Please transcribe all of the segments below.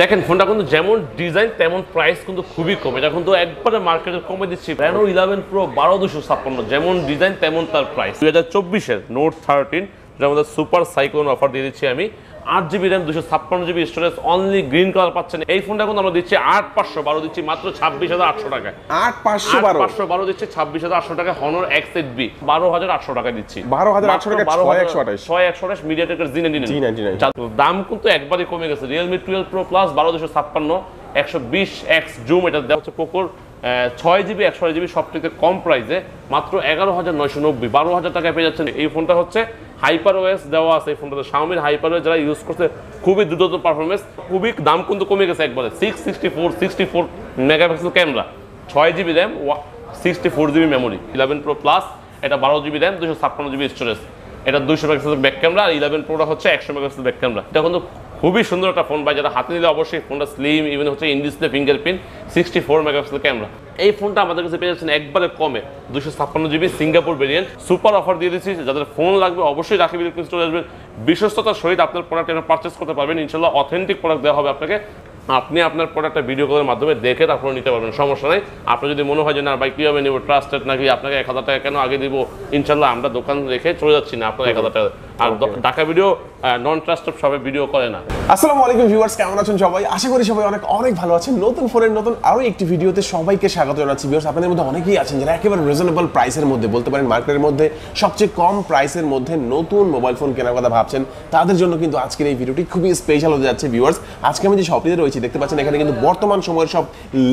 দেখেন ফোনটা কিন্তু যেমন ডিজাইন তেমন প্রাইস কিন্তু খুবই কম, এটা কিন্তু একবারে মার্কেটের কমে দিচ্ছি। Reno 11 Pro 12256, যেমন ডিজাইন তেমন তার প্রাইস। 2024 এর নোট 13 যেটা আমাদের সুপার সাইক্লোন অফার দিয়ে দিচ্ছি আমি। 8GB RAM 256GB storage, only green colour পাচ্ছেন। এই ফোনটা কিন্তু আমরা দিচ্ছি 8512 দিচ্ছি মাত্র 26800 টাকায়। 8512 দিচ্ছি 26800 টাকায়। Honor X8B 12800 টাকা দিচ্ছি, 12800 টাকা 6128 MediaTek এর G99। দাম কিন্তু একবারে কমে গেছে। Realme 12 Pro Plus 12256 120x zoom, এটা দেওয়া হচ্ছে Poco 6GB 128GB সবথেকে কম প্রাইসে মাত্র 11990, 12000 টাকায় পেয়ে যাচ্ছেন। এই ফোনটা হচ্ছে HyperOS দেওয়া আছে। এই ফোনটাতে Xiaomi HyperOS যারা ইউজ করছে খুবই দ্রুত পারফরম্যান্স, খুবই দাম কিন্তু কমে গেছে একবারে। 64 megapixel camera, 6GB RAM 64GB memory. 11 Pro Plus এটা 12GB RAM 256GB স্টোরেজ, এটা 200 মেগাপিক্সেল ব্যাক ক্যামেরা। আর 11 Pro হচ্ছে 100 মেগাপিক্সেল ব্যাক ক্যামেরা। এটা কিন্তু খুবই সুন্দর একটা ফোন ভাই, যারা হাতে নিলে অবশ্যই ফোনটা স্লিম, ইভেন হচ্ছে in display fingerprint, 64 megapixel camera. এই ফোনটা আমাদের কাছে পেয়ে যাচ্ছেন একবারে কমে 256GB Singapore variant. Super offer দিয়ে দিচ্ছি, যাদের ফোন লাগবে অবশ্যই রাখি বিলকুল চলে আসবেন। বিশ্বস্ততার সহিত আপনার প্রোডাক্ট এখানে পারচেস করতে পারবেন ইনশাল্লাহ। অথেন্টিক প্রোডাক্ট দেওয়া হবে আপনাকে, আপনি আপনার প্রোডাক্টটা ভিডিও কলের মাধ্যমে দেখে তারপরে নিতে পারবেন, সমস্যা নেই। আপনার যদি মনে হয় যে না ভাই কীভাবে নেব, ট্রাস্টেড নাকি আপনাকে 1000 টাকা কেন আগে দিব, ইনশাল্লাহ আমরা দোকান রেখে চলে যাচ্ছি না আপনার 1000 টাকা। আর ঢাকা ভিডিও নন ট্রাস্টেড সবাই ভিডিও করে না। আসসালামু আলাইকুম ভিউয়ার্স, কেমন আছেন সবাই? আশা করি সবাই অনেক অনেক ভালো আছেন। নতুন ফোনের নতুন আরও একটি ভিডিওতে সবাইকে স্বাগত জানাচ্ছি। ভিউয়ার্স আপনাদের মধ্যে অনেকেই আছেন যারা একেবারে রিজনেবল প্রাইসের মধ্যে, বলতে পারেন মার্কেটের মধ্যে সবচেয়ে কম প্রাইসের মধ্যে নতুন মোবাইল ফোন কেনার কথা ভাবছেন, তাদের জন্য কিন্তু আজকের এই ভিডিওটি খুবই স্পেশাল হতে যাচ্ছে। ভিউয়ার্স আজকে আমি যে শপটিতে রয়েছি দেখতে পাচ্ছেন, এখানে কিন্তু বর্তমান সময়ের সব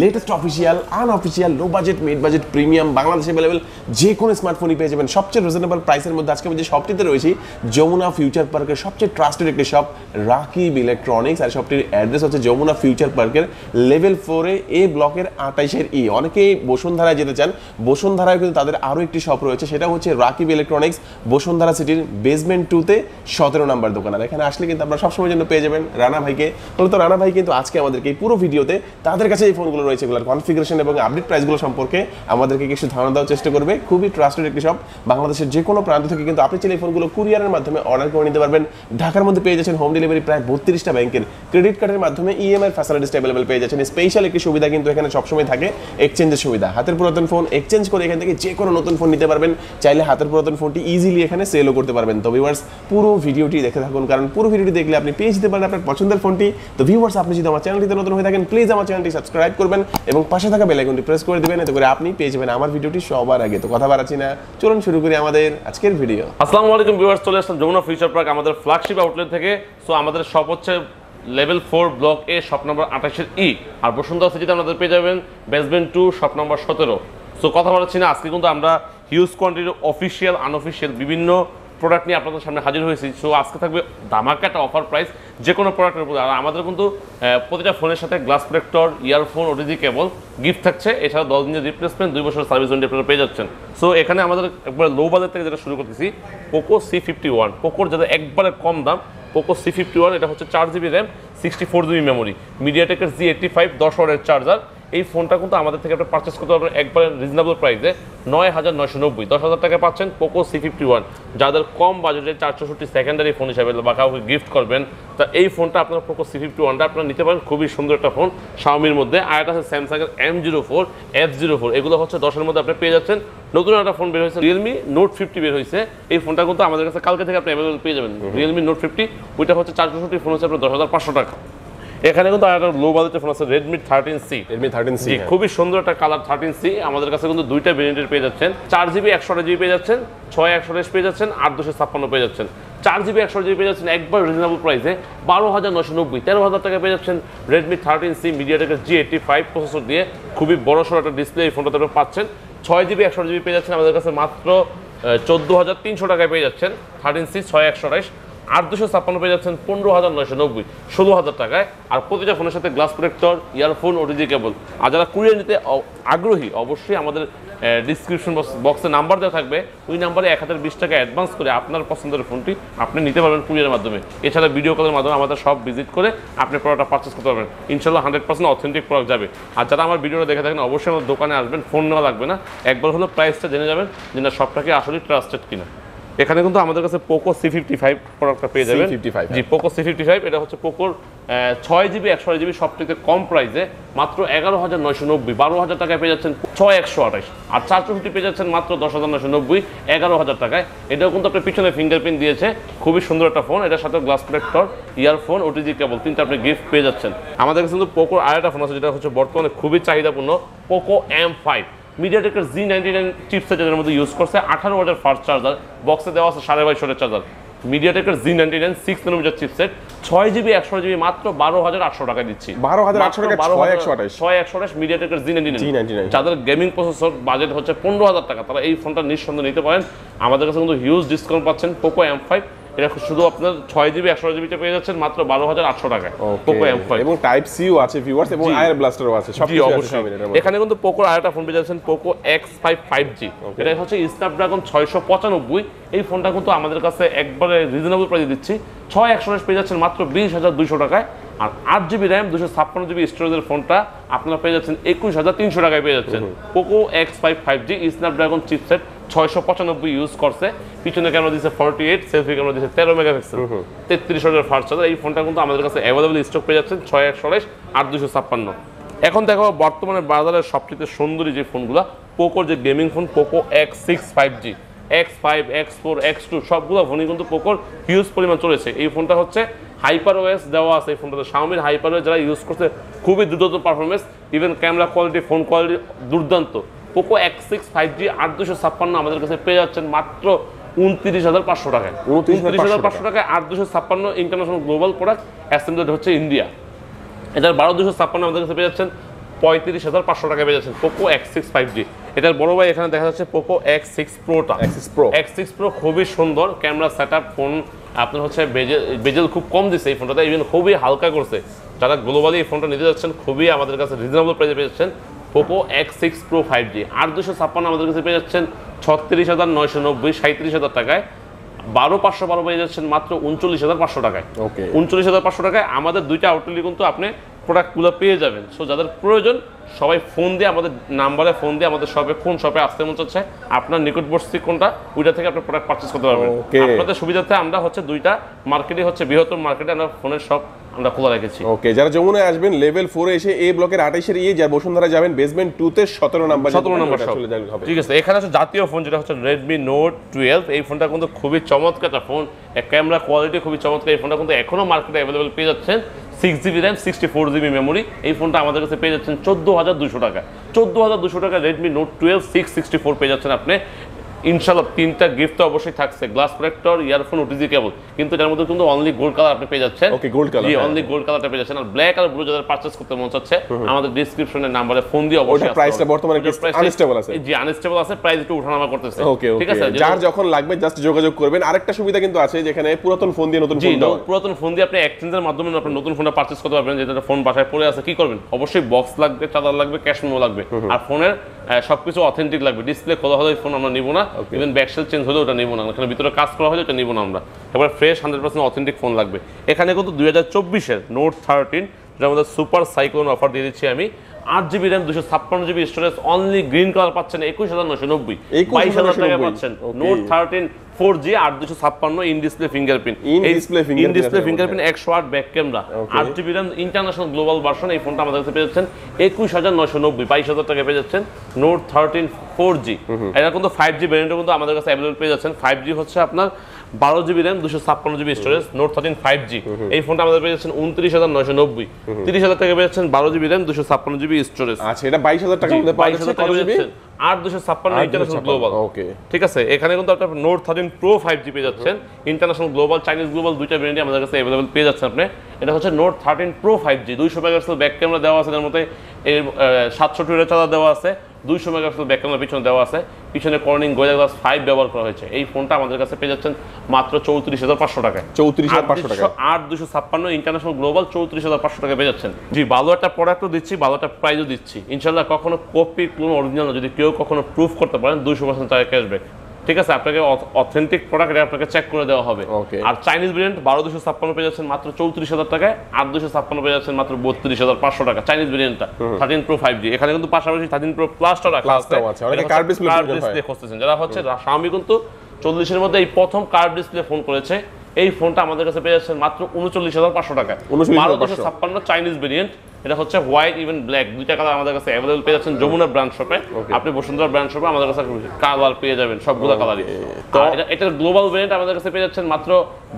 latest official unofficial low budget mid budget premium Bangladesh available যে কোনো স্মার্টফোনই পেয়ে যাবেন সবচেয়ে রিজনেবল প্রাইসের মধ্যে। আজকে আমি যে শপটিতে রয়েছি জামুনা ফিউচার পার্কের সবচেয়ে ট্রাস্টেড একটি শপ রাকিব ইলেকট্রনিক্স। আর শপটির অ্যাড্রেস হচ্ছে জামুনা ফিউচার পার্কের লেভেল 4 এ ব্লকের 28E। অনেকেই বসুন্ধরায় যেতে চান, বসুন্ধরায় কিন্তু তাদের আরও একটি শপ রয়েছে, সেটা হচ্ছে রাকিব ইলেকট্রনিক্স বসুন্ধরা সিটির বেসমেন্ট 2-তে 17 নম্বর দোকান। আর এখানে আসলে কিন্তু আপনারা সবসময় জন্য পেয়ে যাবেন রানা ভাইকে। বলতো রানা ভাই কিন্তু আজকে আমাদেরকে এই পুরো ভিডিওতে তাদের কাছে এই ফোনগুলো রয়েছে এগুলোর কনফিগারেশন এবং আপডেট প্রাইসগুলো সম্পর্কে আমাদেরকে কিছু ধারণা দেওয়ার চেষ্টা করবে। খুবই ট্রাস্টেড একটি শপ, বাংলাদেশের যে কোনো প্রান্ত থেকে কিন্তু আপনি চাইলে এই ফোনগুলো কুরিয়ারের মাধ্যমে অর্ডার করে নিতে পারবেন। ঢাকার মধ্যে পেয়ে যাচ্ছেন হোম ডেলিভারি, প্রায় 32টা ব্যাংকের ক্রেডিট কার্ডের মাধ্যমে ইএমআই ফ্যাসিলিটিস অ্যাভেলেবল পেয়ে যাচ্ছেন। স্পেশাল একটি সুবিধা কিন্তু এখানে সবসময় থাকে, এক্সচেঞ্জের সুবিধা। হাতের পুরাতন ফোন এক্সচেঞ্জ করে এখান থেকে যে কোনো নতুন ফোন নিতে পারবেন, চাইলে হাতের পুরাতন ফোনটি ইজিলি এখানে সেলও করতে পারবেন। তো ভিউয়ার্স পুরো ভিডিওটি দেখে থাকুন, কারণ পুরো ভিডিওটি দেখলে আপনি পেয়ে যেতে পারেন আপনার পছন্দের ফোনটি। তো ভিউয়ার্স আপনি যদি আমার চ্যানেলটিতে নতুন হয়ে থাকেন প্লিজ আমার চ্যানেলটি সাবস্ক্রাইব করবেন এবং পাশে থাকা বেল আইকনটি প্রেস করে দেবেন, এতে করে আপনি পেয়ে যাবেন আমার ভিডিওটি সবার আগে। তো কথা বাড়াচ্ছি না, চলুন শুরু করি আমাদের আজকের ভিডিও। আসসালামু আলাইকুম ভিউয়ার্স, চলে আসলাম জামুনা ফিউচার পার্ক আমাদের ফ্ল্যাগশিপ আউটলেট থেকে। সো আমাদের শপ হচ্ছে level 4 block A shop number 28E। আর বসুন্ধরা সিটিতে আমাদের পেয়ে যাবেন বেসমেন্ট 2 শপ নম্বর 17। সো কথা বলাচ্ছি না, আজকে কিন্তু আমরা হিউজ কোয়ান্টিটির অফিসিয়াল আনঅফিসিয়াল বিভিন্ন প্রোডাক্ট নিয়ে আপনাদের সামনে হাজির হয়েছি। সো আজকে থাকবে ধামাকা একটা অফার প্রাইস যে কোনো প্রোডাক্টের উপরে। আর আমাদের কিন্তু প্রতিটা ফোনের সাথে glass protector, earphone, OTG cable gift থাকছে। এছাড়া 10 দিনের রিপ্লেসমেন্ট, 2 বছর সার্ভিস ওয়ারেন্টি আপনারা পেয়ে যাচ্ছেন। সো এখানে আমাদের একবারে লো বাজার থেকে যেটা শুরু করতেছি Poco C51, Pocoর যেটা একবারে কম দাম Poco C51। এটা হচ্ছে 4GB RAM 64GB memory, মিডিয়াটেকের G85 10W charger. এই ফোনটা কিন্তু আমাদের থেকে আপনারা পারচেস করতে পারবেন একবারে রিজনেবল প্রাইসে 9990, 10000 টাকা পাচ্ছেন Poco C51। যাদের কম বাজেটে 464 সেকেন্ডারি ফোন হিসাবে বা কাউকে গিফট করবেন, তা এই ফোনটা আপনারা Poco C51টা আপনারা নিতে পারেন। খুবই সুন্দর একটা ফোন Xiaomiর মধ্যে। আর এটা হচ্ছে স্যামসাংয়ের M04 F04, এগুলো হচ্ছে 10-এর মধ্যে আপনি পেয়ে যাচ্ছেন। নতুন একটা ফোন বের হয়েছে Realme Note 50 বের হয়েছে, এই ফোনটা কিন্তু আমাদের কাছে কালকে থেকে আপনি অ্যাভেলেবল পেয়ে যাবেন। Realme Note 50 ওইটা হচ্ছে 464 ফোন হচ্ছে আপনার 10500 টাকা। এখানে কিন্তু আর একটা লো বাজেটের ফোন আছে Redmi 13C, খুবই সুন্দর একটা কালার 13C। আমাদের কাছে কিন্তু দুইটা ভেরিয়েন্টের পেয়ে যাচ্ছেন, 4GB 128GB পেয়ে যাচ্ছেন, 6128 পেয়ে যাচ্ছেন, 8256 পেয়ে যাচ্ছেন। 4GB 128GB পেয়ে যাচ্ছেন একবার রিজনেবল প্রাইসে 12990, 13000 টাকা পেয়ে যাচ্ছেন। Redmi 13C MediaTek-এর G85 প্রসেসর দিয়ে খুবই বড় সড় একটা ডিসপ্লে এই ফোনটাতে আপনি পাচ্ছেন। 6GB 128GB পেয়ে যাচ্ছেন আমাদের কাছে মাত্র 14300 টাকায় পেয়ে যাচ্ছেন 13C 6128। 8256 পেয়ে যাচ্ছেন 15990, 16000 টাকায়। আর প্রতিটা ফোনের সাথে glass protector, earphone, OTG cable. আর যারা কুরিয়ার নিতে আগ্রহী অবশ্যই আমাদের ডিসক্রিপশন বক্সে নাম্বার দেওয়া থাকবে, ওই নাম্বারে 1020 টাকা অ্যাডভান্স করে আপনার পছন্দের ফোনটি আপনি নিতে পারবেন কুরিয়ারের মাধ্যমে। এছাড়া ভিডিও কলের মাধ্যমে আমাদের সব ভিজিট করে আপনি প্রোডাক্টটা পারচেস করতে পারবেন ইনশাল্লাহ। 100% অথেন্টিক প্রোডাক্ট যাবে। আর যারা আমার ভিডিওটা দেখে থাকেন অবশ্যই আমার দোকানে আসবেন, ফোন নেওয়া লাগবে না, একবার হলো প্রাইসটা জেনে যাবেন যে না সবটাকে আসলে ট্রাস্টেড কিনা। এখানে কিন্তু আমাদের কাছে Poco C55 প্রোডাক্টটা পেয়ে যাবেন জি Poco C55 এটা হচ্ছে Poco 6GB 128GB সবথেকে কম প্রাইসে মাত্র 11990 12000 টাকায় পেয়ে যাচ্ছেন 6128 আর 464 পেয়ে যাচ্ছেন মাত্র 10990 11000 টাকায় এটাও কিন্তু আপনার পিছনে ফিঙ্গারপ্রিন্ট দিয়েছে খুবই সুন্দর একটা ফোন এটার সাথে glass protector earphone OTG cable তিনটা আপনি গিফট পেয়ে যাচ্ছেন আমাদের কাছে কিন্তু Poco আরেকটা ফোন আছে যেটা হচ্ছে বর্তমানে খুবই চাহিদাপূর্ণ Poco M5 MediaTek Z99 chipset এর মধ্যে ইউজ করছে 18 ওয়াটের ফাস্ট চার্জার বক্সে দেওয়া আছে 2250 ওয়াটের charger MediaTek Z99 6 nanometer chipset 6GB 128GB মাত্র 12800 টাকা দিচ্ছি 12800 টাকা 6128 MediaTek Z99 যাদের গেমিং প্রসেসর বাজেট হচ্ছে 15000 টাকা তারা এই ফোনটা নিঃসন্দেহে নিতে পারেন আমাদের কাছে কিন্তু হিউজ ডিসকাউন্ট পাচ্ছেন Poco M5 এটা শুধু আপনার 6GB 128GB তে পেয়ে যাচ্ছেন মাত্র 12800 টাকায় Poco M5 এবং টাইপ সি ও আছে ভিউয়ার্স এবং আয়ার ব্লাস্টারও আছে সব কিছু আছে এখানে কিন্তু Poco আরেকটা ফোন পেয়ে যাচ্ছেন Poco X5 5G এটা হচ্ছে Snapdragon 695 এই ফোনটা কিন্তু আমাদের কাছে একবারে রিজনেবল প্রাইসে দিচ্ছি 6128 পেয়ে যাচ্ছেন মাত্র 20200 টাকায় আর 8GB RAM 256GB স্টোরেজের ফোনটা আপনারা পেয়ে যাচ্ছেন 21300 টাকায় পেয়ে যাচ্ছেন Poco X5 5G Snapdragon chipset 695 use করছে পিছনে ক্যামেরা দিয়েছে 48 সেলফি ক্যামেরা দিয়েছে 13 মেগাপিক্সেল 33 ওয়াটের ফাস্ট চার্জার এই ফোনটা কিন্তু আমাদের কাছে अवेलेबल স্টক পেয়ে যাচ্ছেন 6128 8256 এখন দেখো বর্তমানে বাজারে সবচেয়ে সুন্দরী যে ফোনগুলো Poco যে gaming phone Poco X6 5G X5 X4 X2 সবগুলো ফোনই কিন্তু Poco হিউজ পরিমাণ চলেছে এই ফোনটা হচ্ছে HyperOS দেওয়া আছে এই ফোনটাতে Xiaomi HyperOS যারা ইউজ করতে খুবই দ্রুত performance even camera quality phone quality দুর্দান্ত Poco X6 5G 8256 আমাদের কাছে পেয়ে যাচ্ছেন মাত্র 29500 টাকায় 29500 টাকায় 8256 ইন্টারন্যাশনাল গ্লোবাল প্রোডাক্ট অ্যাসেম্বলড হচ্ছে ইন্ডিয়া এটার 12256 আমাদের কাছে পেয়ে যাচ্ছেন 35500 টাকায় পেয়ে যাচ্ছেন Poco X6 5G এটার বড় ভাই এখানে দেখা যাচ্ছে Poco X6 Pro-টা X6 Pro খুবই সুন্দর ক্যামেরা সেটআপ ফোন আপনার হচ্ছে বেজেল খুব কম দিছে এই ফোনটাতে ইভেন খুবই হালকা করছে যারা গ্লোবালি এই ফোনটা নিতে যাচ্ছেন খুবই আমাদের কাছে রিজনেবল প্রাইসে পেয়ে যাচ্ছেন Poco X6 Pro 5G 8256 আমাদের কাছে পেয়ে যাচ্ছেন 36990 37000 টাকায় 12512 পেয়ে যাচ্ছেন মাত্র 39500 টাকায় ওকে 39500 টাকায় আমাদের দুইটা আউটলেটই কিন্তু আপনি প্রোডাক্টগুলো পেয়ে যাবেন সো যাদের প্রয়োজন সবাই ফোন দিয়ে আমাদের নম্বরে ফোন দিয়ে আমাদের শপে কোন শপে আসতে মন চাচ্ছে আপনার নিকটবর্তী কোনটা ওইটা থেকে আপনি প্রোডাক্ট পারচেজ করতে পারবেন আপনাদের সুবিধার্থে আমরা হচ্ছে দুইটা মার্কেটই হচ্ছে বৃহত্তর মার্কেটে আমরা ফোনের শপ আমরা খোলা রেখেছি ওকে যারা যমুনায় আসবেন লেভেল 4 এ এসে এ ব্লকের 28 এর এ যারা বসুন্ধরা যাবেন বেসমেন্ট 2 তে 17 নম্বর চলে যাবেন হবে ঠিক আছে এখানে আছে জাতীয় ফোন যেটা হচ্ছে Redmi Note 12 এই ফোনটা কিন্তু খুবই চমৎকার একটা ফোন এর ক্যামেরা কোয়ালিটি খুবই চমৎকার এই ফোনটা কিন্তু এখনো মার্কেটে अवेलेबल পেয়ে যাচ্ছেন 6GB RAM 64GB মেমরি এই ফোনটা আমাদের কাছে পেয়ে যাচ্ছেন 14200 টাকা 14200 টাকা Redmi Note 12 664 পেয়ে যাচ্ছেন আপনি ইনশাআল্লাহ তিনটা গিফট তো অবশ্যই থাকছে glass protector earphone OTG cable কিন্তু এর মধ্যে কিন্তু অনলি গোল্ড কালার আপনি পেয়ে যাচ্ছেন ওকে গোল্ড কালার জি অনলি গোল্ড কালারটা পেয়ে যাচ্ছেন আর ব্ল্যাক আর ব্লু যারা পারচেজ করতে মন চাচ্ছে আমাদের ডেসক্রিপশনের নম্বরে ফোন দিয়ে অবশ্যই প্রাইসটা বর্তমানে আনস্টেবল আছে জি আনস্টেবল আছে প্রাইস একটু ওঠানামা করতেছে ঠিক আছে যার যখন লাগবে জাস্ট যোগাযোগ করবেন আরেকটা সুবিধা কিন্তু আছে যেখানে পুরাতন ফোন দিয়ে নতুন ফোন দাও পুরাতন ফোন দিয়ে আপনি এক্সচেঞ্জের মাধ্যমে আপনি নতুন ফোনটা পারচেজ করতে পারবেন যেটা ফোন বাসায় পড়ে আছে কি করবেন অবশ্যই বক্স লাগবে চার্জার লাগবে ক্যাশ মেমো লাগবে আর ফোনের সবকিছু অথেন্টিক লাগবে ডিসপ্লে খোলা হলে ফোন আমরা নিব না ইভেন ব্যাক সেল চেঞ্জ হলে ওটা নিব না এখানে ভিতরে কাজ করা হলে ওটা নিব না আমরা এবার ফ্রেশ 100% অথেন্টিক ফোন লাগবে এখানে কিন্তু 2024 এর নোট 13 যেটা আমাদের সুপার সাইক্লোন অফার দিয়ে দিচ্ছি আমি 8GB RAM 256GB storage only green colour পাচ্ছেন 21990 22000 টাকা পাচ্ছেন note 13 4G 8256 in display fingerprint in display fingerprint 108 back camera 8GB RAM international global version এই ফোনটা আমাদের কাছে পেয়ে যাচ্ছেন 21990 22000 টাকা পেয়ে যাচ্ছেন নোট 13 4G এটা কিন্তু 5G ভেরিয়েন্টও কিন্তু আমাদের কাছে अवेलेबल পেয়ে যাচ্ছেন 5G হচ্ছে আপনার 12GB RAM 256GB storage note 13 5G এই ফোনটা আমাদের পেয়ে যাচ্ছেন 29990 30000 টাকা পেয়ে যাচ্ছেন 12GB RAM 256GB স্টোরেজ আচ্ছা এটা 22000 টাকার মধ্যে 22000 টাকা 8256 ইন্টারন্যাশনাল গ্লোবাল ওকে ঠিক আছে এখানে কিন্তু আপনি নোট 13 Pro 5G পেয়ে যাচ্ছেন ইন্টারন্যাশনাল গ্লোবাল চাইনিজ গ্লোবাল দুইটা ভেরিয়েন্টই আমাদের কাছে अवेलेबल পেয়ে যাচ্ছেন আপনি এটা হচ্ছে note 13 Pro 5G 200 megapixel back camera দেওয়া আছে এর মধ্যে 720 এর চার্জার দেওয়া আছে 200 মেগাপিক্সেল ব্যাক ক্যামেরা পিছনে দেওয়া আছে পিছনে Corning Gorilla Glass 5 ব্যবহার করা হয়েছে এই ফোনটা আমাদের কাছে পেয়ে যাচ্ছেন মাত্র 34500 টাকায় 34500 টাকা 8256 ইন্টারন্যাশনাল গ্লোবাল 34500 টাকা পেয়ে যাচ্ছেন জি ভালো একটা প্রোডাক্টও দিচ্ছি ভালো একটা প্রাইসও দিচ্ছি ইনশাআল্লাহ কখনো কপি ক্লোন অরিজিনাল যদি কেউ কখনো প্রুফ করতে পারেন 200% টাকা ক্যাশব্যাক ঠিক আছে আপনাকে অথেন্টিক প্রোডাক্ট আপনাকে চেক করে দেওয়া হবে আর চাইনিজ ভেরিয়েন্ট 12256 পেয়ে যাচ্ছেন মাত্র 34000 টাকায় 8256 পেয়ে যাচ্ছেন মাত্র 32500 টাকা চাইনিজ ভেরিয়েন্টটা 13 Pro 5G এখানে কিন্তু পাশাপাশি 13 Pro Plus-টা রাখা আছে অনেকে কার্ভ ডিসপ্লে করতেছেন যারা হচ্ছে Xiaomi কিন্তু 40 এর মধ্যে এই প্রথম কার্ভ ডিসপ্লে ফোন করেছে। এই ফোনটা আমাদের কাছে পেয়ে যাচ্ছেন মাত্র 39500 টাকায়। 39556 চাইনিজ ভেরিয়েন্ট, এটা হচ্ছে হোয়াইট ইভেন ব্ল্যাক দুইটা কালার আমাদের কাছে अवेलेबल পেয়ে যাচ্ছেন যমুনা ব্র্যান্ড শপে। আপনি বসুন্ধরা ব্র্যান্ড শপে আমাদের কাছে কালার পেয়ে যাবেন সবগুলো কালারই। তো এটা গ্লোবাল ভেরিয়েন্ট আমাদের কাছে পেয়ে যাচ্ছেন মাত্র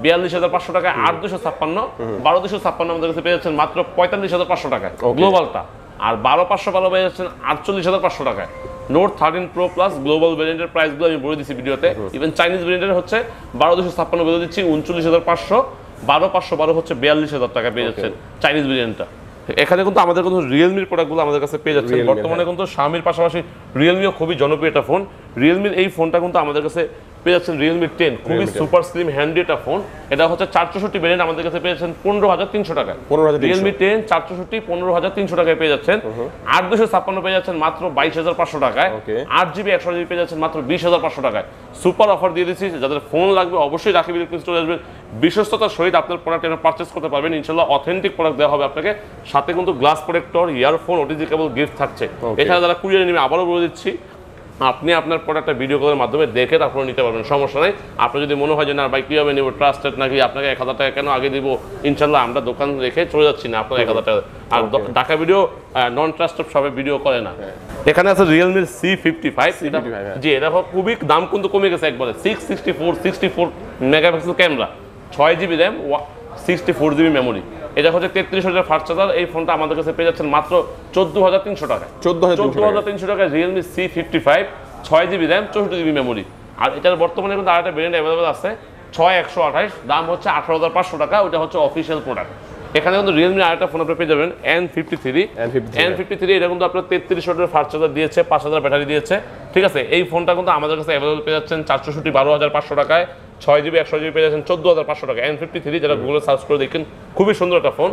42500 টাকায়। 8256 12256 আমাদের কাছে পেয়ে যাচ্ছেন মাত্র 45500 টাকায় গ্লোবালটা। আর 12512 পেয়ে যাচ্ছেন 48500 টাকায়। Note 13 Pro Plus Global Variant price গুলো আমি বলে দিছি ভিডিওতে। ইভেন চাইনিজ ভেরিয়েন্টের হচ্ছে 12256 বলে দিচ্ছি 39500, 12512 হচ্ছে 42000 টাকা পেয়ে যাচ্ছেন চাইনিজ ভেরিয়েন্টটা। এখানে কিন্তু আমাদের কিন্তু Realme প্রোডাক্টগুলো আমাদের কাছে পেয়ে যাচ্ছেন। বর্তমানে কিন্তু Xiaomi পাশাপাশি Realme-ও খুবই জনপ্রিয় একটা ফোন। Realme এই ফোনটা কিন্তু আমাদের কাছে পেয়ে যাচ্ছেন Realme 10, খুবই সুপার স্লিম হ্যান্ডি একটা ফোন। এটা হচ্ছে 464 ভেরিয়েন্ট আমাদের কাছে পেয়ে যাচ্ছেন 15300 টাকায়। Realme 10 464 15300 টাকায় পেয়ে যাচ্ছেন। 8256 পেয়ে যাচ্ছেন মাত্র 22500 টাকায়। 8GB 128GB পেয়ে যাচ্ছেন মাত্র 20500 টাকায়। সুপার অফার দিয়ে দিয়েছি, যাদের ফোন লাগবে অবশ্যই রাখি বিল স্টোরে আসবেন। বিশ্বস্ততার সহিত আপনার প্রোডাক্ট এখানে পারচেজ করতে পারবেন ইনশাআল্লাহ। অথেন্টিক প্রোডাক্ট দেওয়া হবে আপনাকে, সাথে কিন্তু glass protector, earphone, OTG cable gift থাকছে। এছাড়া যারা কুরিয়ারে নেবে আবারও বলে দিচ্ছি, আপনি আপনার প্রোডাক্টটা ভিডিও কলের মাধ্যমে দেখে তারপরে নিতে পারবেন, সমস্যা নাই। আপনার যদি মনে হয় যে না ভাই কীভাবে নেব, ট্রাস্টেড নাকি আপনাকে 1000 টাকা কেন আগে দিব, ইনশাল্লাহ আমরা দোকান রেখে চলে যাচ্ছি না আপনার 1000 টাকা। আর ঢাকা ভিডিও নন ট্রাস্টেড সবে ভিডিও করে না। এখানে আছে রিয়েলমির C55। জি, এটা খুবই দাম কিন্তু কমে গেছে একবারে। 64 megapixel camera, 6GB RAM, 64GB memory, এটা হচ্ছে 33000 ফাস্ট চার্জার। এই ফোনটা আমাদের কাছে পেয়ে যাচ্ছেন মাত্র 14300 টাকায়। 14300 টাকায় Realme C55, 6GB RAM, 64GB memory. আর এটার বর্তমানে কিন্তু আরেকটা ভেরিয়েন্ট अवेलेबल আছে 6128, দাম হচ্ছে 18500 টাকা। ওটা হচ্ছে অফিশিয়াল প্রোডাক্ট। এখানে কিন্তু Realme আরেকটা ফোন আপনি পেয়ে যাবেন N53। এটা কিন্তু আপনার 33000 ফাস্ট চার্জার দিয়েছে, 5000 ব্যাটারি দিয়েছে, ঠিক আছে। এই ফোনটা কিন্তু আমাদের কাছে अवेलेबल পেয়ে যাচ্ছেন 464 টাকায়, 6GB 128GB পেয়ে যাচ্ছেন 14500 টাকা। N53 যারা গুগলে সার্চ করে দেখেন, খুবই সুন্দর একটা ফোন।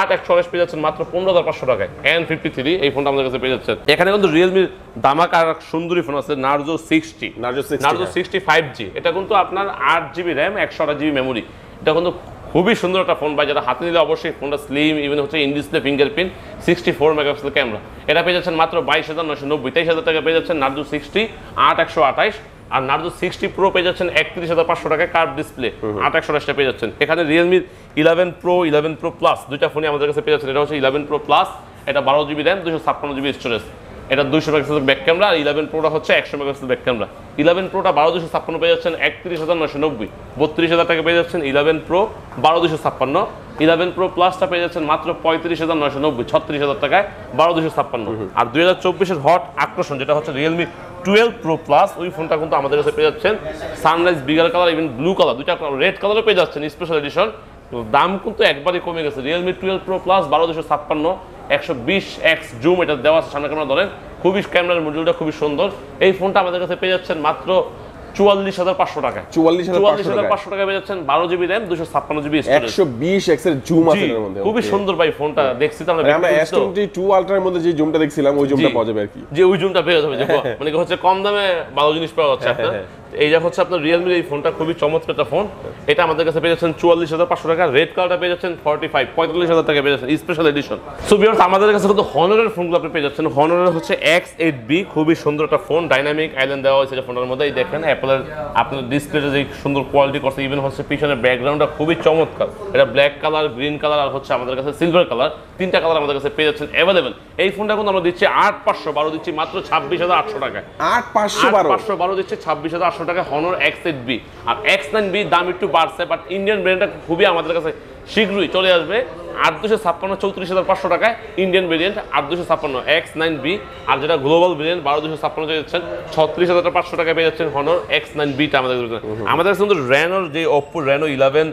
8128 পেয়ে যাচ্ছেন মাত্র 15500 টাকায়। N53 এই ফোনটা আমাদের কাছে পেয়ে যাচ্ছেন। এখানে কিন্তু Realme দামাকার এক সুন্দরী ফোন আছে Narzo 60 5G। এটা কিন্তু আপনার 8GB RAM, 128GB মেমোরি। এটা কিন্তু খুবই সুন্দর একটা ফোন ভাই, যারা হাতে নিলে অবশ্যই ফোনটা স্লিম। ইভেন হচ্ছে in display fingerprint, 64 megapixel camera. এটা পেয়ে যাচ্ছেন মাত্র 22990, 23000 টাকা পেয়ে যাচ্ছেন Narzo 60 8128। আর Narzo 60 Pro পেয়ে যাচ্ছেন 31500 টাকায়, কার্ভ ডিসপ্লে, 8128 পেয়ে যাচ্ছেন। এখানে Realme 11 Pro, 11 Pro Plus দুইটা ফোনই আমাদের কাছে পেয়ে যাচ্ছেন। এটা হচ্ছে 11 Pro Plus, এটা 12GB RAM, 256GB স্টোরেজ, এটা 200 মেগাপিক্সেল ব্যাক ক্যামেরা। আর 11 Pro টা হচ্ছে 100 মেগাপিক্সেল ব্যাক ক্যামেরা। 11 Pro টা 12256 পেয়ে যাচ্ছেন 31990, 32000 টাকা পেয়ে যাচ্ছেন 11 Pro, 12256। 11 Pro Plus টা পেয়ে যাচ্ছেন মাত্র 35990, 36000 টাকায়, 12256। আর 2024 এর হট আকর্ষণ যেটা হচ্ছে Realme 12 Pro Plus, ওই ফোনটা কিন্তু আমাদের কাছে পেয়ে যাচ্ছেন sunrise bigger colour, even blue colour, দুইটা রেড কালারও পেয়ে যাচ্ছেন স্পেশাল এডিশন। দাম কিন্তু একবারই কমে গেছে। Realme 12 Pro Plus 12256, 120x zoom এটা দেওয়া আছে সামনে ক্যামেরা ধরেন, খুবই ক্যামেরার মডিউলটা খুবই সুন্দর। এই ফোনটা আমাদের কাছে পেয়ে যাচ্ছেন মাত্র 44500 টাকায়। 44500 টাকায় পেয়ে যাচ্ছেন 12GB RAM, 256GB storage, 120x এর জুম আছে এর মধ্যে। খুবই সুন্দর ভাই ফোনটা, দেখছি তো আমরা S22 Ultra এর মধ্যে যে জুমটা দেখছিলাম ওই জুমটা পাওয়া যাবে আর কি, যে ওই জুমটা পেয়ে যাবে। মানে হচ্ছে কম দামে ভালো জিনিস পাওয়া যাচ্ছে আপনার। এই যা হচ্ছে আপনার Realme এই ফোনটা খুবই চমৎকার একটা ফোন। এটা আমাদের কাছে পেয়ে যাচ্ছেন 44500 টাকা। রেড কালারটা পেয়ে যাচ্ছেন 45000 টাকা পেয়ে যাচ্ছেন স্পেশাল এডিশন। সো ভিউয়ার্স, আমাদের কাছে কিন্তু Honor এর ফোনগুলো আপনি পেয়ে যাচ্ছেন। Honor এর হচ্ছে X8B, খুবই সুন্দর একটা ফোন, ডাইনামিক আইল্যান্ড দেওয়া হয়েছে ফোনটার মধ্যে। এই দেখেন অ্যাপলের আপনার ডিসপ্লেটা যে সুন্দর কোয়ালিটি করছে, ইভেন হচ্ছে পিছনের ব্যাকগ্রাউন্ডটা খুবই চমৎকার। এটা ব্ল্যাক কালার, গ্রিন কালার আর হচ্ছে আমাদের কাছে সিলভার কালার, তিনটা কালার আমাদের কাছে পেয়ে যাচ্ছেন অ্যাভেলেবেল। এই ফোনটা কিন্তু আমরা দিচ্ছি 8512 দিচ্ছি মাত্র 26800 টাকা। 8512 দিচ্ছি 26800 টাকা। Honor X8B আর X9B দাম একটু বাড়ছে, বাট ইন্ডিয়ান ব্র্যান্ডটা খুবই আমাদের কাছে শীঘ্রই চলে আসবে। 8256 34500 টাকায় ইন্ডিয়ান ভেরিয়েন্ট 8256 X9B। আর যেটা গ্লোবাল ভেরিয়েন্ট 12256 পেয়ে যাচ্ছেন, 36500 টাকা পেয়ে যাচ্ছেন Honor X9B টা আমাদের কাছে। আমাদের কাছে কিন্তু Reno, যে Oppo Reno 11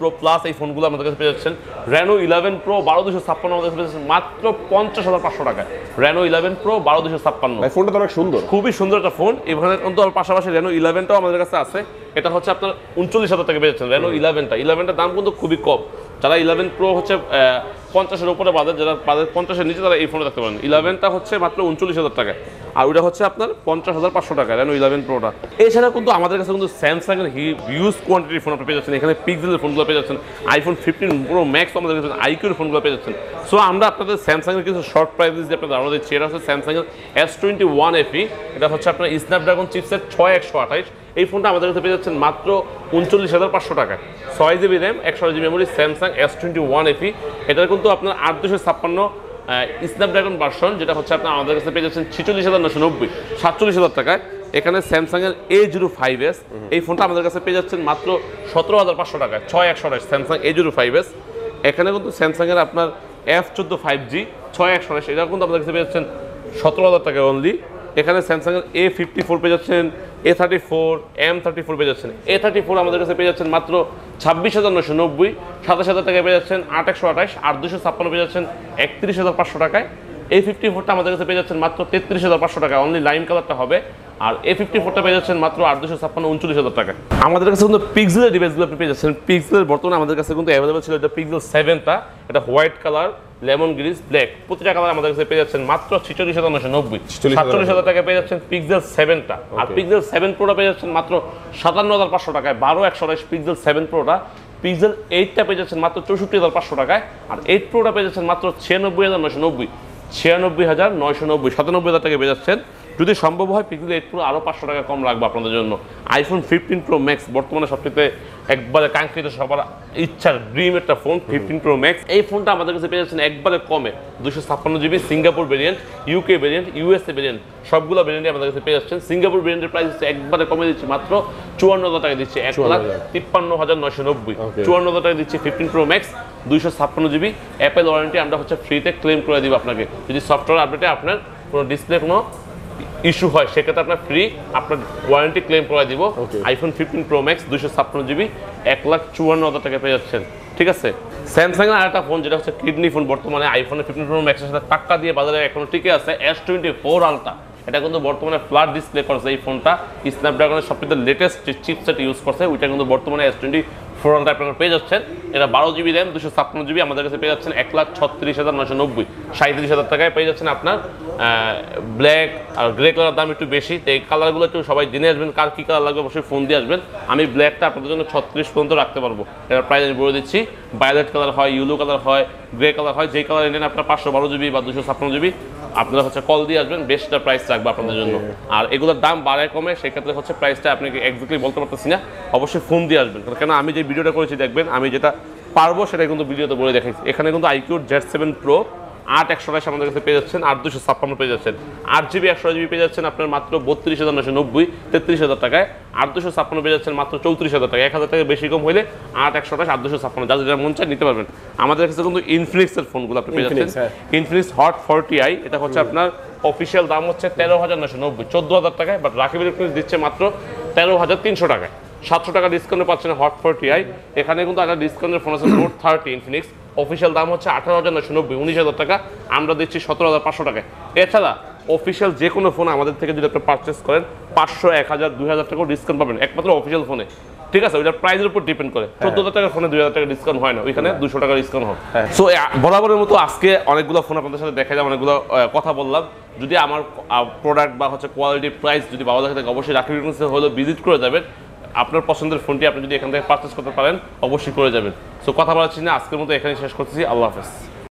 Pro Plus এই ফোনগুলো আমাদের কাছে পেয়ে যাচ্ছেন। Reno 11 Pro 12256 আমাদের কাছে পেয়ে যাচ্ছেন মাত্র 50500 টাকায়। Reno 11 Pro 12256 এই ফোনটা তো অনেক সুন্দর, খুবই সুন্দর একটা ফোন। এখানে কিন্তু আর পাশাপাশি Reno 11 টাও আমাদের কাছে আছে, এটা হচ্ছে আপনার 39000 টাকা পেয়ে যাচ্ছেন Reno 11 টা। 11 টার দাম কিন্তু খুবই কম। যারা 11 Pro হচ্ছে 50 এর উপরে বাজার, যারা বাজার 50 এর নিচে তারা এই ফোনটা দেখতে পারেন। 11টা হচ্ছে মাত্র 39000 টাকা, আর ওটা হচ্ছে আপনার 50500 টাকা Reno 11 Pro টা। এছাড়া কিন্তু আমাদের কাছে কিন্তু Samsung এর হিউজ কোয়ান্টিটি ফোন আপনি পেয়ে যাচ্ছেন। এখানে Pixel এর ফোনগুলো পেয়ে যাচ্ছেন, iPhone 15 Pro Max আমাদের কাছে, IQ এর ফোনগুলো পেয়ে যাচ্ছেন। সো আমরা আপনাদের Samsung এর কিছু শর্ট প্রাইস দিয়ে আপনাদের ধারণা দিচ্ছি। এটা হচ্ছে Samsung এর S21 FE, এটা হচ্ছে আপনার Snapdragon চিপসেট 6128। এই ফোনটা আমাদের কাছে পেয়ে যাচ্ছেন মাত্র 39500 টাকা, 6GB RAM 128GB memory Samsung S21 FE। এটার কিন্তু আপনার 8256 স্ন্যাপড্রাগন ভার্সন, যেটা হচ্ছে আপনার আমাদের কাছে পেয়ে যাচ্ছেন 46990, 47000 টাকায়। এখানে Samsung এর A05s, এই ফোনটা আমাদের কাছে পেয়ে যাচ্ছেন মাত্র 17500 টাকায়, 6128 Samsung A05s। এখানে কিন্তু Samsung এর আপনার F14 5G 6128, এটা কিন্তু আমাদের কাছে পেয়ে যাচ্ছেন 17000 টাকায় অনলি। এখানে Samsung এর A54 পেয়ে যাচ্ছেন, A34, M34 পেয়ে যাচ্ছেন। A34 আমাদের কাছে পেয়ে যাচ্ছেন মাত্র 26990, 27000 টাকায় পেয়ে যাচ্ছেন। 8128 8256 পেয়ে যাচ্ছেন 31500 টাকায়। A54টা আমাদের কাছে পেয়ে যাচ্ছেন মাত্র 33500 টাকায় অনলি, লাইম কালারটা হবে। আর A54টা পেয়ে যাচ্ছেন মাত্র 8256 39000 টাকায়। আমাদের কাছে কিন্তু পিক্সেলের ডিভাইসগুলো পেয়ে যাচ্ছেন। পিক্সেলের বর্তমানে আমাদের কাছে কিন্তু অ্যাভেলেবল ছিল এটা পিক্সেল 7টা, এটা white colour, lemon green, black, প্রতিটা কালার আমাদের কাছে পেয়ে যাচ্ছেন মাত্র 46990, 47000 টাকায় পেয়ে যাচ্ছেন পিক্সেল 7টা। আর পিক্সেল 7 প্রোটা পেয়ে যাচ্ছেন মাত্র 57500 টাকায়, 12128 পিক্সেল 7 প্রোটা। পিক্সেল 8টা পেয়ে যাচ্ছেন মাত্র 64500 টাকায়, আর 8 প্রোটা পেয়ে যাচ্ছেন মাত্র 96990, 96990, 97000 টাকায় পেয়ে যাচ্ছেন। যদি সম্ভব হয় পিক্সেল 8 Pro আরও 500 টাকা কম রাখবো আপনাদের জন্য। আইফোন 15 Pro Max বর্তমানে সবচেয়ে একবারে কাঙ্ক্ষিত, সবার ইচ্ছার ড্রিম একটা ফোন 15 Pro Max। এই ফোনটা আমাদের কাছে পেয়ে যাচ্ছেন একবারে কমে, 256GB Singapore variant, UK variant, USA variant, সবগুলো ভেরিয়েন্টই আমাদের কাছে পেয়ে যাচ্ছেন। সিঙ্গাপুর ভেরিয়েন্টের প্রাইস হচ্ছে একবারে কমে দিচ্ছি, মাত্র 54000 টাকা দিচ্ছি, 155990, 54000 টাকা দিচ্ছি 15 Pro Max 256GB। Apple warranty আমরা হচ্ছে ফ্রিতে ক্লেম করে দিব আপনাকে, যদি সফটওয়্যার আপডেটে আপনার কোনো ডিসপ্লে কোনো ইস্যু হয় সেক্ষেত্রে আপনার ফ্রি আপনার ওয়ারেন্টি ক্লেম করে দিব। আইফোন 15 Pro Max 256GB 144000 টাকা পেয়ে যাচ্ছেন। ঠিক আছে, Samsung এর আরেকটা ফোন যেটা হচ্ছে কিডনি ফোন, বর্তমানে আইফোনের 15 Pro Max এর সাথে টাক্কা দিয়ে বাজারে এখনো টিকে আছে S24 Ultra। এটা কিন্তু বর্তমানে ফ্ল্যাট ডিসপ্লে করছে এই ফোনটা, স্ন্যাপড্রাগনের সবচেয়ে লেটেস্ট চিপসেট ইউজ করছে, ওইটা কিন্তু বর্তমানে S24 Ultra আপনারা পেয়ে যাচ্ছেন। এটা 12GB RAM 256GB আমাদের কাছে পেয়ে যাচ্ছেন 136990, 37000 টাকায় পেয়ে যাচ্ছেন আপনার। ব্ল্যাক আর গ্রে কালার দাম একটু বেশি, তো এই কালারগুলো একটু সবাই জেনে আসবেন, কার কী কালার লাগবে অবশ্যই ফোন দিয়ে আসবেন। আমি ব্ল্যাকটা আপনাদের জন্য 36 পর্যন্ত রাখতে পারবো, এটা প্রাইস আমি বলে দিচ্ছি। ভায়োলেট কালার হয়, ইউলো কালার হয়, গ্রে কালার হয়, যে কালার নেন আপনার 512GB বা 256GB আপনারা হচ্ছে কল দিয়ে আসবেন, বেস্টটা প্রাইস রাখবো আপনাদের জন্য। আর এগুলোর দাম বাড়ায় কমে, সেক্ষেত্রে হচ্ছে প্রাইসটা আপনাকে একজাক্টলি বলতে পারতেছি না, অবশ্যই ফোন দিয়ে আসবেন। কেন আমি যে ভিডিওটা করেছি দেখবেন, আমি যেটা পারবো সেটা কিন্তু ভিডিওতে বলে দেখাচ্ছি। এখানে কিন্তু IQর Z7 Pro 8128 আমাদের কাছে পেয়ে যাচ্ছেন, 8256 পেয়ে যাচ্ছেন, 8GB 128GB পেয়ে যাচ্ছেন আপনার মাত্র 32990, 33000 টাকায়। 8256 পেয়ে যাচ্ছেন মাত্র 34000 টাকা, 1000 টাকা বেশি কম হইলে 8128 8256 যা যেটা মন চায় নিতে পারবেন। আমাদের কাছে কিন্তু ইনফিনিক্সের ফোনগুলো আপনি পেয়ে যাচ্ছেন। ইনফিনিক্স হট 40i, এটা হচ্ছে আপনার অফিসিয়াল দাম হচ্ছে 13990, 14000 টাকায়, বাট রাকিবের ইনফিনিক্স দিচ্ছে মাত্র 13300 টাকায়, 700 টাকা ডিসকাউন্টে পাচ্ছেন হট 40i। এখানে কিন্তু একটা ডিসকাউন্টের ফোন আছে নোট 30 ইনফিনিক্স, অফিসিয়াল দাম হচ্ছে 18990, 19000 টাকা, আমরা দিচ্ছি 17500 টাকায়। এছাড়া অফিসিয়াল যে কোনো ফোন আমাদের থেকে যদি আপনি পারচেস করেন 500, 1000, 2000 টাকাও ডিসকাউন্ট পাবেন একমাত্র অফিসিয়াল ফোনে। ঠিক আছে, ওইটার প্রাইসের উপর ডিপেন্ড করে, 14000 টাকার ফোনে 2000 টাকা ডিসকাউন্ট হয় না, ওইখানে 200 টাকা ডিসকাউন্ট হয়। সো বরাবরের মতো আজকে অনেকগুলো ফোন আপনাদের সাথে দেখা যায়, অনেকগুলো কথা বললাম। যদি আমার প্রোডাক্ট বা হচ্ছে কোয়ালিটি প্রাইস যদি ভালো লাগে থাকে অবশ্যই রাকিব হলো ভিজিট করে যাবেন, আপনার পছন্দের ফোনটি আপনি যদি এখান থেকে পারচেস করতে পারেন অবশ্যই করে যাবেন। সো কথা বলাচ্ছি না, আজকের মতো এখানেই শেষ করতেছি, আল্লাহ হাফেজ।